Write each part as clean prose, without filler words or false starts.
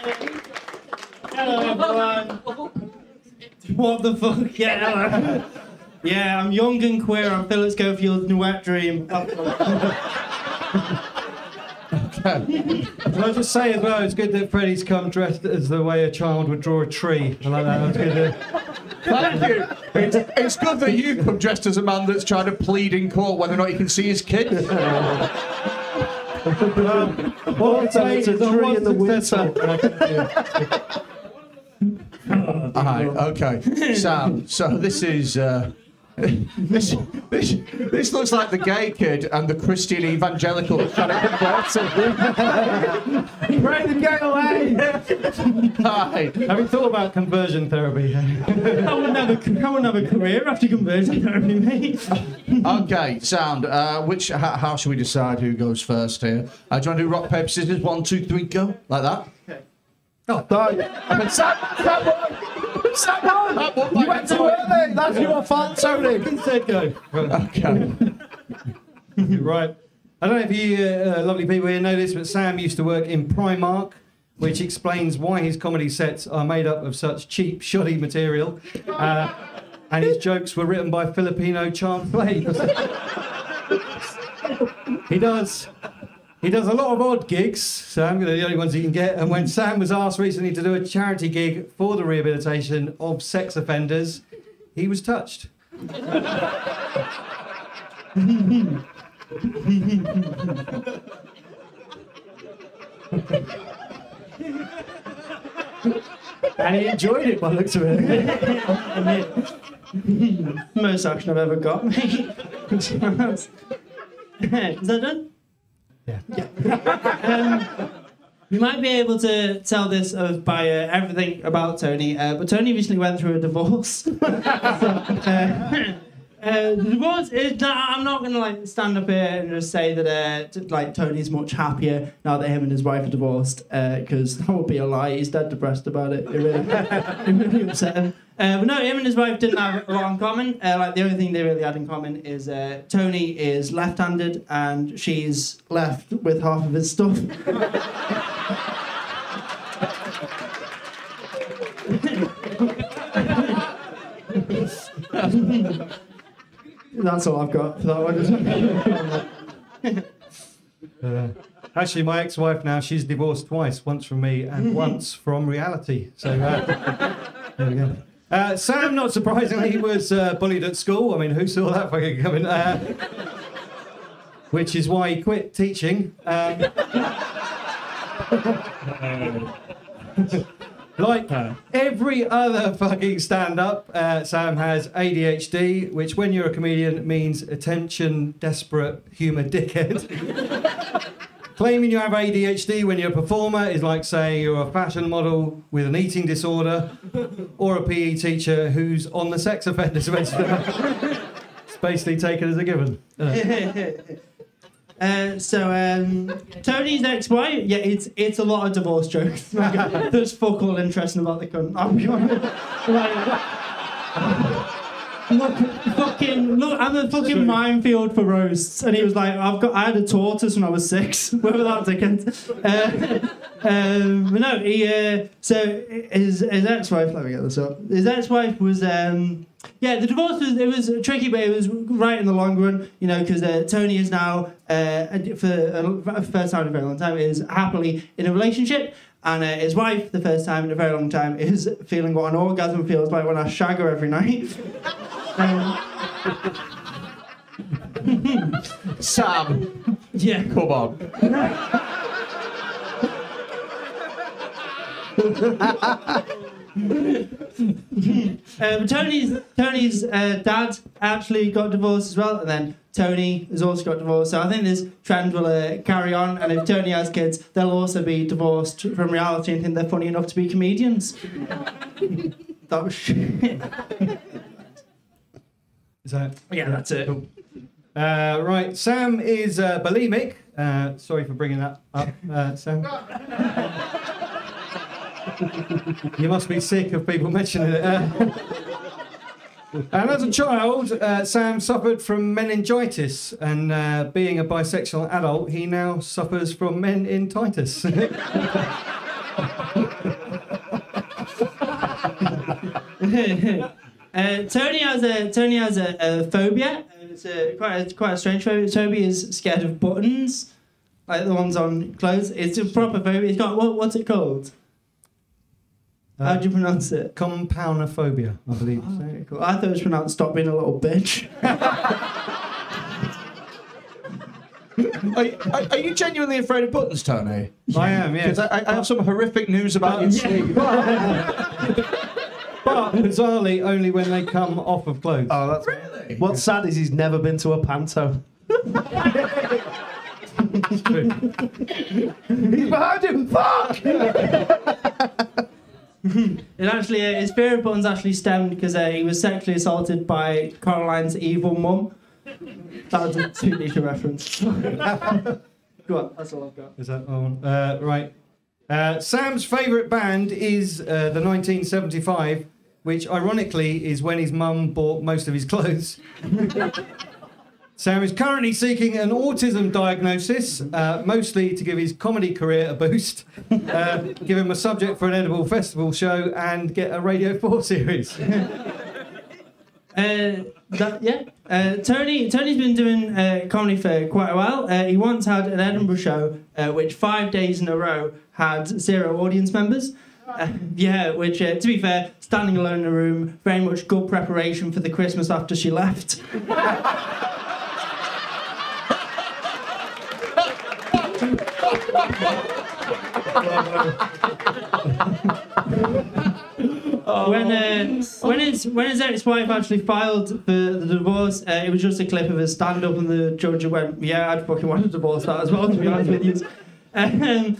Hello everyone. What the fuck? Yeah, hello. Yeah, I'm young and queer. I'm Phillip's Gofield's new wet dream. Okay. Can I just say as well, it's good that Freddie's come dressed as the way a child would draw a tree. I like that. That's good. Thank you. It's good that you've come dressed as a man that's trying to plead in court whether or not he can see his kid. Okay, Sam. So this is this looks like the gay kid and the Christian evangelical that's trying to convert him. Break the gate away. Hi. Have you thought about conversion therapy? I would have a career after conversion therapy, mate. Okay, sound. How should we decide who goes first here? Do you want to do rock paper scissors? 1, 2, 3, go. Like that. Okay. Oh, don't. I mean, Sam, you went too early. That's your fault, Tony. Okay. Right. I don't know if you lovely people here know this, but Sam used to work in Primark, which explains why his comedy sets are made up of such cheap, shoddy material. And his jokes were written by Filipino child slaves. He does a lot of odd gigs, so I'm going to the only ones he can get. And when Sam was asked recently to do a charity gig for the rehabilitation of sex offenders, he was touched. And he enjoyed it by the looks of it. Most action I've ever got, mate. Is that done? Yeah. You might be able to tell this by everything about Tony, but Tony recently went through a divorce. So, the divorce is. I'm not going to stand up here and just say that Tony's much happier now that him and his wife are divorced, because that would be a lie. He's dead depressed about it. It really upset him. But no, him and his wife didn't have a lot in common. The only thing they really had in common is Tony is left-handed and she's left with half of his stuff. That's all I've got for that one. Actually, my ex-wife now, she's divorced twice, once from me and once from reality. So there we go. Sam, not surprisingly, was bullied at school. I mean, who saw that fucking coming? Which is why he quit teaching. Every other fucking stand-up, Sam has ADHD, which when you're a comedian means attention, desperate, humour, dickhead. Claiming you have ADHD when you're a performer is like saying you're a fashion model with an eating disorder or a PE teacher who's on the sex offenders register. It's basically taken as a given. Tony's ex-wife, yeah, it's a lot of divorce jokes. Like, there's fuck all interesting about the cunt. I'll be honest. Look, I'm a fucking minefield for roasts. And he was like, I had a tortoise when I was 6. Whether that dickens. So his ex-wife, let me get this up. His ex-wife was, the divorce was tricky, but it was right in the long run, you know, because Tony is now, for the first time in a very long time, is happily in a relationship. And his wife, the first time in a very long time, is feeling what an orgasm feels like when I shag her every night. Sam. Yeah. Come on. Tony's dad actually got divorced as well, and then Tony has also got divorced. So I think this trend will carry on, and if Tony has kids, they'll also be divorced from reality and think they're funny enough to be comedians. That was shit. Is that? Yeah, that's it. Cool. Right, Sam is bulimic. Sorry for bringing that up, Sam. You must be sick of people mentioning it. And as a child, Sam suffered from meningitis, and being a bisexual adult, he now suffers from men in titus. Tony has a phobia. It's quite a strange phobia. Toby is scared of buttons, like the ones on clothes. It's a proper phobia. It's got what's it called? How do you pronounce it? Compoundophobia, I believe. Oh, okay, cool. I thought it was pronounced "stop being a little bitch." Are you genuinely afraid of buttons, Tony? Yeah. I am, yeah. Because I have some horrific news about you, Steve. But bizarrely, only when they come off of clothes. Oh, that's really. What's sad is he's never been to a panto. It's true. He's behind him. Fuck! It actually, his fear of buttons actually stemmed because he was sexually assaulted by Caroline's evil mum. That was a too niche a reference. Go on, that's all I've got. Is that one? Right. Sam's favourite band is the 1975, which ironically is when his mum bought most of his clothes. Sam is currently seeking an autism diagnosis, mostly to give his comedy career a boost, give him a subject for an Edinburgh Festival show, and get a Radio 4 series. Tony's been doing comedy for quite a while. He once had an Edinburgh show, which 5 days in a row had 0 audience members. Which, to be fair, standing alone in a room, very much good preparation for the Christmas after she left. When his wife actually filed for the divorce, it was just a clip of his stand-up, and the judge went, "Yeah, I'd fucking want to divorce that as well, to be honest with you." Tony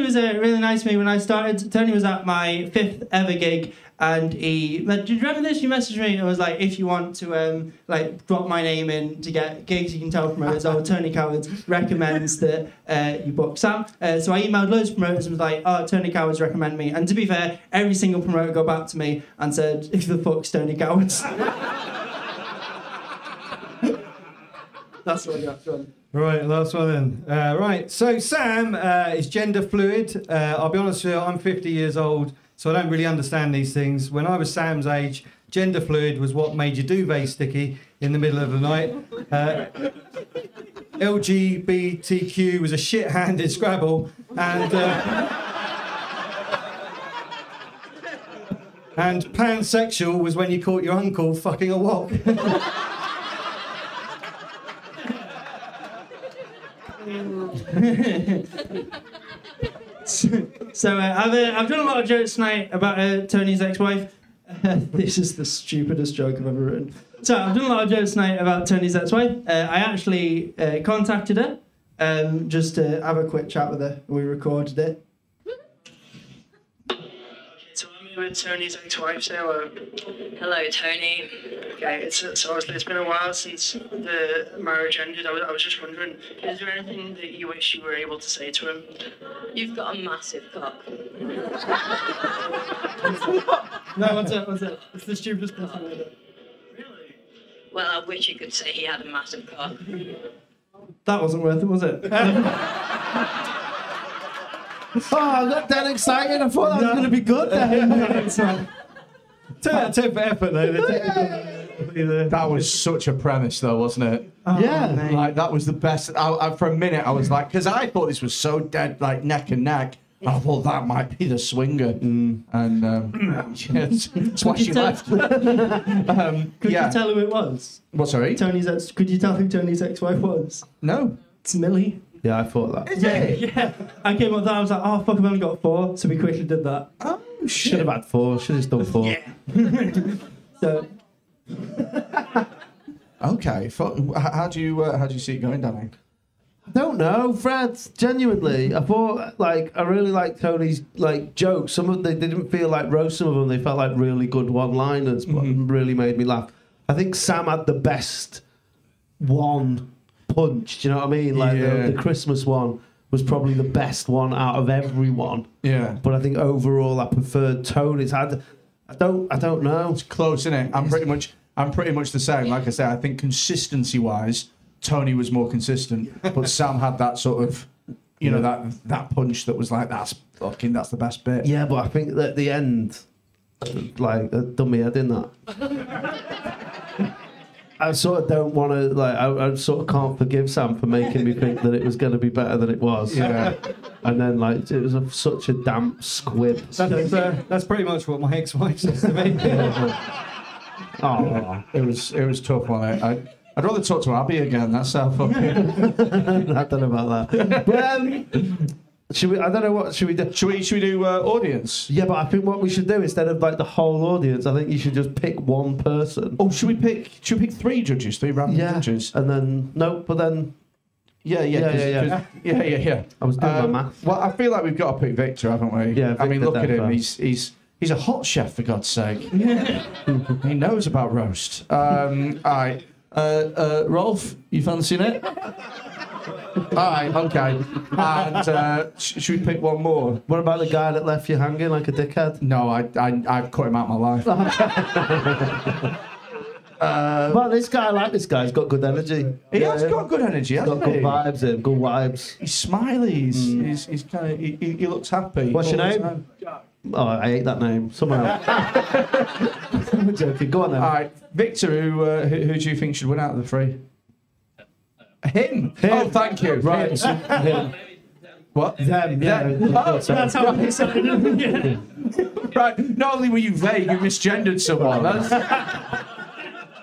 was really nice to me when I started. Tony was at my 5th ever gig, and he, do you remember this? You messaged me and was like, if you want to like drop my name in to get gigs, you can tell promoters, oh, Tony Cowards recommends that you book Sam. So I emailed loads of promoters and was like, oh, Tony Cowards recommend me. And to be fair, every single promoter got back to me and said, if the fuck's Tony Cowards. That's what you have done. Right, last one then. Right, so Sam is gender fluid. I'll be honest with you, I'm 50 years old, so I don't really understand these things. When I was Sam's age, gender fluid was what made your duvet sticky in the middle of the night. LGBTQ was a shit hand in Scrabble. And pansexual was when you caught your uncle fucking a wok. I've done a lot of jokes tonight about Tony's ex-wife. This is the stupidest joke I've ever written. So I've done a lot of jokes tonight about Tony's ex-wife. I actually contacted her just to have a quick chat with her. We recorded it. So I'm here with Tony's ex-wife. Say hello. Hello, Tony. Okay, obviously it's been a while since the marriage ended. I was just wondering, is there anything that you wish you were able to say to him? You've got a massive cock. No, what's it? It's the stupidest person I've ever. Really? Well, I wish you could say he had a massive cock. That wasn't worth it, was it? Oh, I got that excited. I thought that was going to be good. Tip for effort, though. That was such a premise, though, wasn't it? Oh, yeah. Like, that was the best. For a minute, I was like, because I thought this was so dead, like, neck and neck. I thought that might be the swinger. Mm. And that's why she left. Could you tell who it was? What, sorry? Could you tell who Tony's ex-wife was? No. It's Millie. Yeah, I thought that. Yeah. I came up with that, I was like, oh, fuck, I've only got 4, so we quickly did that. Oh, shit. Should have had 4, should have done 4. Yeah. So... Okay, how do you see it going, Danny? I don't know, Fred, genuinely. I thought, like, I really liked Tony's, like, jokes. Some of them, they didn't feel like roast, some of them, they felt like really good one-liners, but really made me laugh. I think Sam had the best one... punch, do you know what I mean? Like, yeah. the Christmas one was probably the best one out of everyone. Yeah. But I think overall I preferred Tony's. I don't know. It's close, isn't it? I'm pretty much the same. Like I say, I think consistency wise, Tony was more consistent. But Sam had that sort of You know, that punch that was like, that's fucking, that's the best bit. Yeah, but I think that the end, like, done me head in that. I sort of don't want to, like, I sort of can't forgive Sam for making me think that it was going to be better than it was. Yeah. And then, like, it was such a damp squib. That's pretty much what my ex-wife says to me. Oh, it was tough on it. I'd rather talk to Abbie again. That's how fucking. I don't know about that. But, should we? I don't know what should we do. Should we do audience? Yeah, but I think what we should do instead of like the whole audience, I think you should just pick one person. Oh, should we pick three judges, three random judges, and then no, but then. Yeah. I was doing my math. Well, I feel like we've got to pick Victor, haven't we? Yeah. Victor, I mean, look at him. First. He's a hot chef for God's sake. Yeah. He knows about roast. All right. Rolf, you fancying it? Alright, okay. And should we pick one more? What about the guy that left you hanging like a dickhead? No, I've cut him out of my life. Well, this guy, he's got good energy. He has got good energy, hasn't he? Got good vibes in, good vibes. He's smiley, he's kind of, he looks happy. What's your name? Jack. Oh, I hate that name. Someone else. I'm joking. Go on then. All right, Victor, who do you think should win out of the three? Him. Oh, thank you. Right. Him. What? Them. Yeah. Oh, that's how I said it. Right. Not only were you vague, you misgendered someone. That's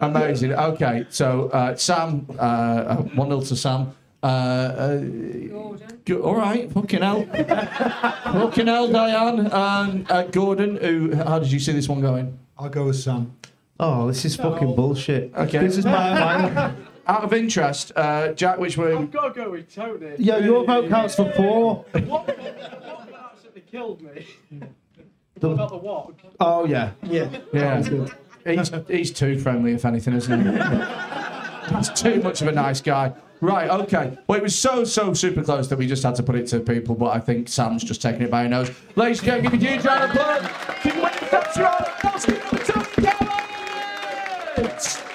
amazing. Okay. So Sam, 1-0 to Sam. All right, fucking hell. Fucking hell, Diane. And Gordon, how did you see this one going? I'll go with Sam. Oh, this is fucking bullshit. Okay. This is my... Out of interest, Jack, which one? I've got to go with Tony. Yeah, your vote counts for 4. What absolutely killed me? What about the walk? Oh, yeah. Yeah. He's too friendly, if anything, isn't he? He's too much of a nice guy. Right, okay. Well, it was so super close that we just had to put it to people, but I think Sam's just taking it by her nose. Ladies and gentlemen, give a huge round of applause. Keep winning the first round.